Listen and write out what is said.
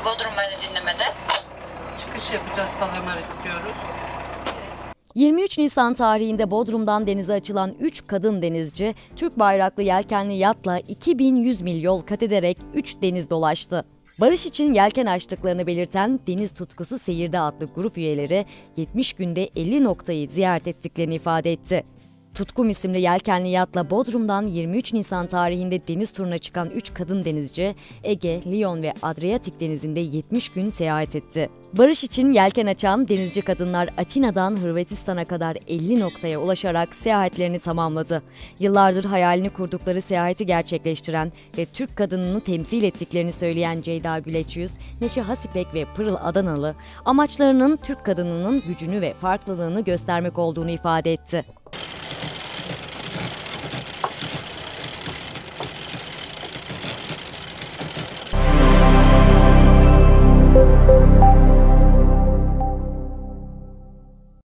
bugünkü Bodrum Beni dinlemede. Çıkış yapacağız, Palamar istiyoruz. 23 Nisan tarihinde Bodrum'dan denize açılan 3 kadın denizci, Türk bayraklı yelkenli yatla 2100 mil yol kat ederek 3 deniz dolaştı. Barış için yelken açtıklarını belirten Deniz Tutkusu Seyirde adlı grup üyeleri 70 günde 50 noktayı ziyaret ettiklerini ifade etti. Tutkum isimli yelkenli yatla Bodrum'dan 23 Nisan tarihinde deniz turuna çıkan 3 kadın denizci, Ege, Lyon ve Adriyatik denizinde 70 gün seyahat etti. Barış için yelken açan denizci kadınlar Atina'dan Hırvatistan'a kadar 50 noktaya ulaşarak seyahatlerini tamamladı. Yıllardır hayalini kurdukları seyahati gerçekleştiren ve Türk kadınını temsil ettiklerini söyleyen Ceyda Güleçyüz, Neşe Hasipek ve Pırıl Adanalı, amaçlarının Türk kadınının gücünü ve farklılığını göstermek olduğunu ifade etti.